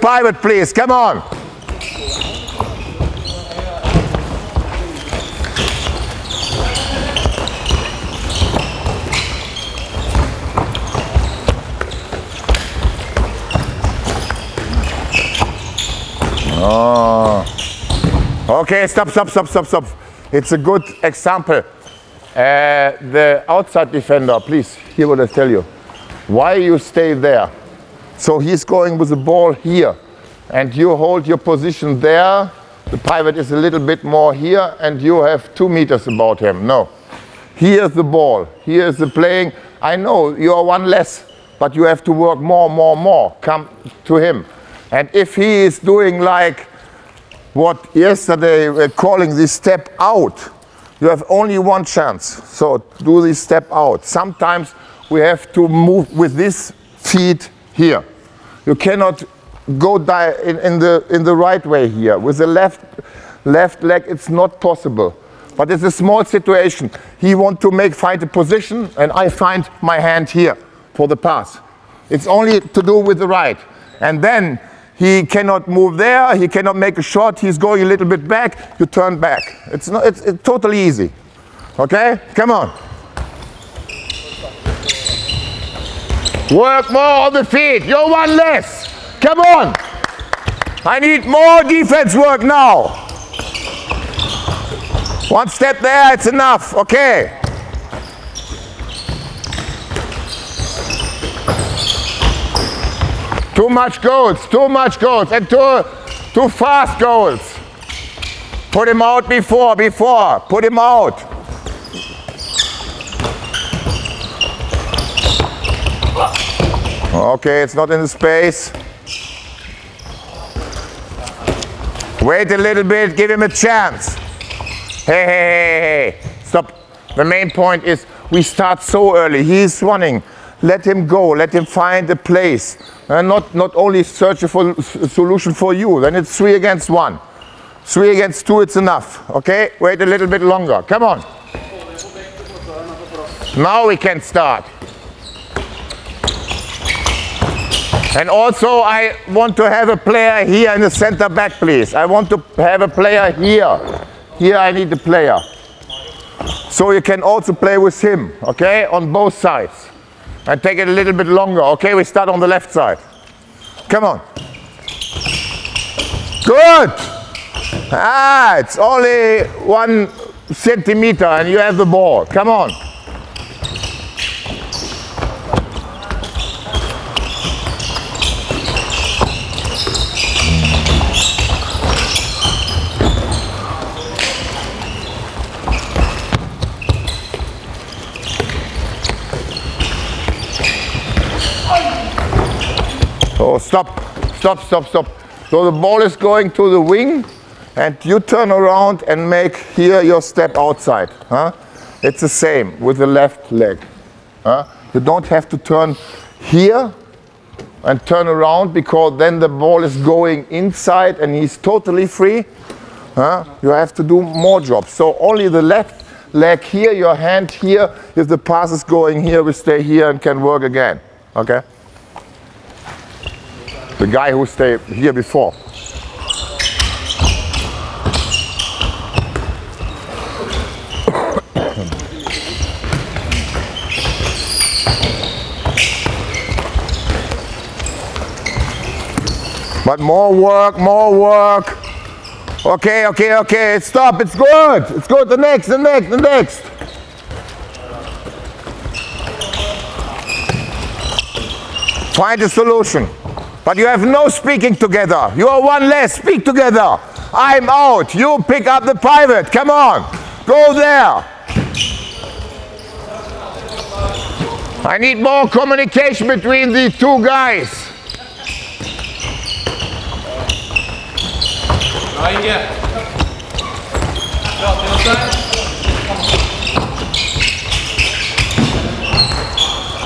private, please. Come on. Oh. Okay, stop. It's a good example. The outside defender, please hear what I tell you. Why you stay there? So he's going with the ball here and you hold your position there. The private is a little bit more here and you have 2 meters about him. No. Here's the ball. Here's the playing. I know you are one less, but you have to work more. Come to him. And if he is doing like what yesterday we're calling this step out, you have only one chance. So do this step out. Sometimes we have to move with this feet here. You cannot go in the right way here. With the left leg, it's not possible. But it's a small situation. He wants to find a position, and I find my hand here for the pass. It's only to do with the right. And then he cannot move there, he cannot make a shot, he's going a little bit back, you turn back. It's totally easy. Okay? Come on. Work more on the feet, you're one less. Come on. I need more defense work now. One step there, it's enough. Okay. Too much goals, and too fast goals. Put him out before, put him out. Okay, it's not in the space. Wait a little bit, give him a chance. Hey, stop. The main point is we start so early, he's running. Let him go, let him find a place. And not only search for a solution for you, then it's 3 against 1. 3 against 2, it's enough. Okay, wait a little bit longer. Come on. Now we can start. And also I want to have a player here in the center back, please. I want to have a player here. Here I need a player. So you can also play with him, okay, on both sides. And take it a little bit longer. Okay, we start on the left side. Come on. Good. It's only 1 centimeter and you have the ball. Come on. Stop. So the ball is going to the wing and you turn around and make here your step outside. Huh? It's the same with the left leg. Huh? You don't have to turn here and turn around because then the ball is going inside and he's totally free. Huh? You have to do more jobs. So only the left leg here, your hand here. If the pass is going here, we stay here and can work again. Okay? The guy who stayed here before. But more work. Okay, stop, it's good. It's good, the next. Find a solution. But you have no speaking together. You are one less. Speak together. I'm out. You pick up the private. Come on. Go there. I need more communication between the two guys.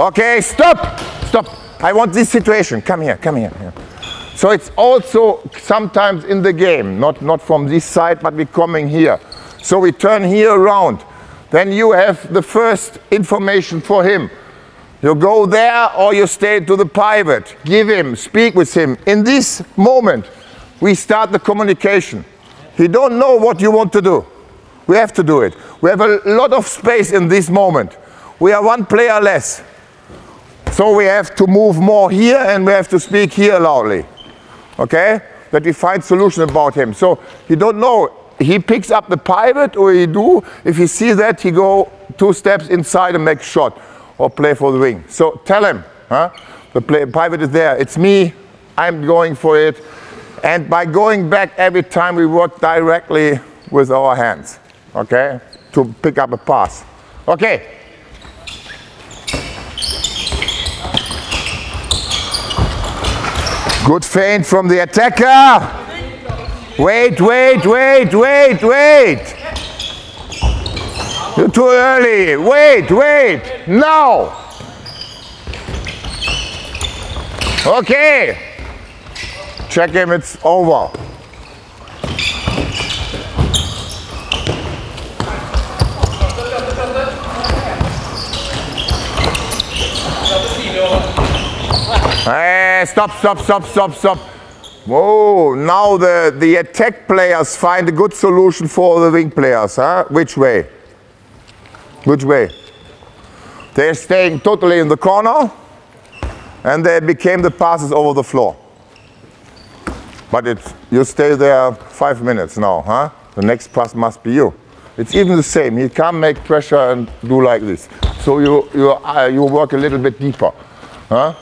Okay, stop. I want this situation. Come here. So it's also sometimes in the game, not from this side, but we're coming here. So we turn here around. Then you have the first information for him. You go there or you stay to the private. Give him, speak with him. In this moment, we start the communication. He don't know what you want to do. We have to do it. We have a lot of space in this moment. We are one player less. So we have to move more here and we have to speak here loudly. Okay? That we find solution about him. So he don't know. He picks up the pivot or he do. If he sees that, he go 2 steps inside and make shot or play for the wing. So tell him, huh? The pivot is there. It's me. I'm going for it. And by going back every time, we work directly with our hands. Okay? To pick up a pass. Okay. Good feint from the attacker. Wait, wait, wait, wait, wait. You're too early. Wait, wait. Now. Okay. Check him, it's over. Hey, stop, stop, stop, stop, stop. Whoa, now the attack players find a good solution for the wing players. Huh? Which way? Which way? They're staying totally in the corner and they became the passes over the floor. But it's, you stay there 5 minutes now. Huh? The next pass must be you. It's even the same. You can't make pressure and do like this. So you work a little bit deeper. Huh?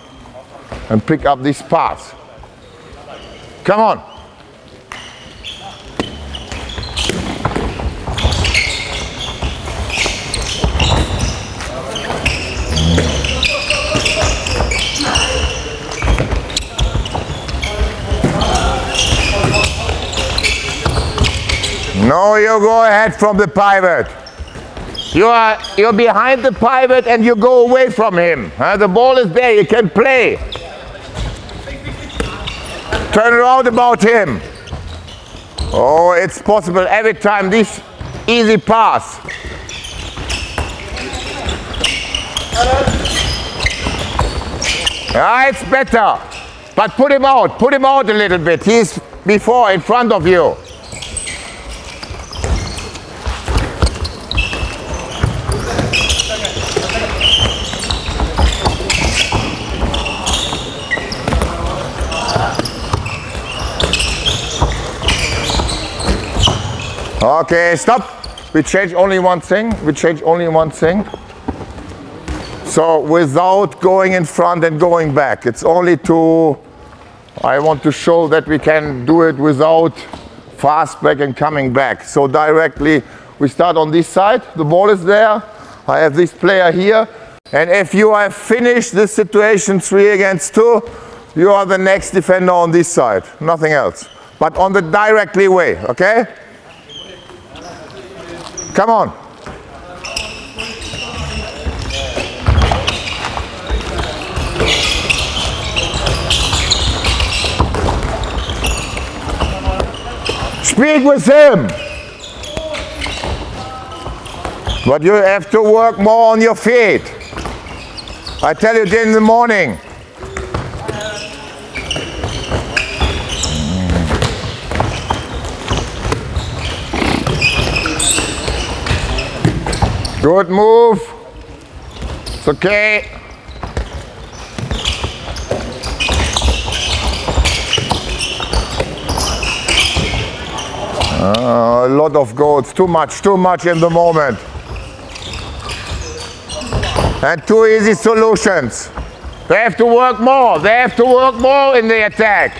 And pick up this pass. Come on. No, you go ahead from the pivot. You're behind the pivot and you go away from him. Huh? The ball is there, you can play. Turn around about him. Oh, it's possible every time, this easy pass. Ah, it's better. But put him out a little bit. He's before, in front of you. Okay, stop. We change only one thing. We change only one thing. So without going in front and going back. It's only to, I want to show that we can do it without fast back and coming back. So directly we start on this side. The ball is there. I have this player here. And if you have finished this situation 3 against 2, you are the next defender on this side. Nothing else. But on the directly way, okay? Come on. Speak with him. But you have to work more on your feet. I tell you in the morning. Good move. It's okay. A lot of goals. Too much in the moment. And 2 easy solutions. They have to work more. They have to work more in the attack.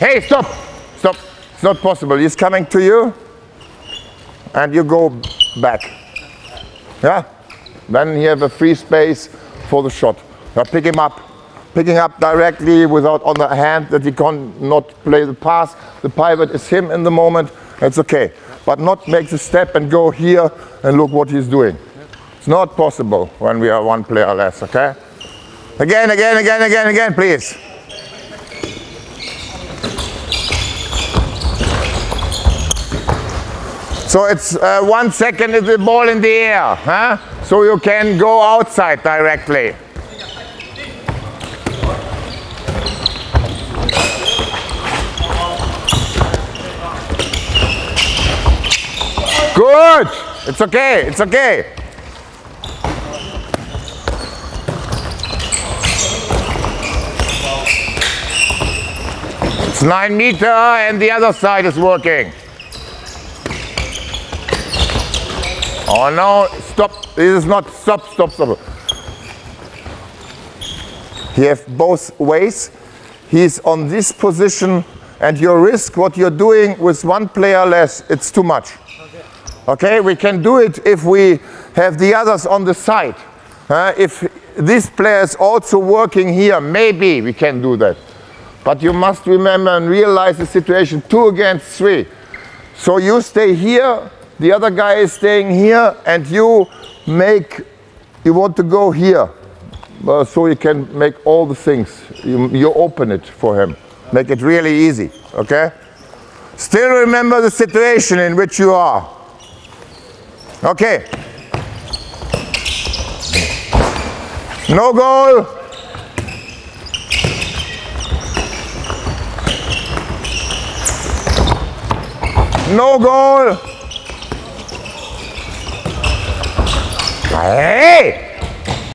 Hey, stop. Stop. It's not possible. He's coming to you. And you go back. Yeah, then you have a free space for the shot. Now pick him up. Picking up directly without on the hand that he cannot play the pass. The pivot is him in the moment. That's okay. But not make the step and go here and look what he's doing. It's not possible when we are one player less, okay? Again, again, again, again, again, please. So it's 1 second is the ball in the air, huh? So you can go outside directly. Good. It's okay. It's okay. It's 9 meters and the other side is working. Oh no, stop. This is not, stop. You have both ways. He's on this position and you risk what you're doing with one player less. It's too much. Okay, we can do it if we have the others on the side. If this player is also working here, maybe we can do that. But you must remember and realize the situation, 2 against 3. So you stay here, the other guy is staying here, and you want to go here. So you can make all the things. You open it for him. Make it really easy, okay? Still remember the situation in which you are. Okay. No goal. No goal. Hey!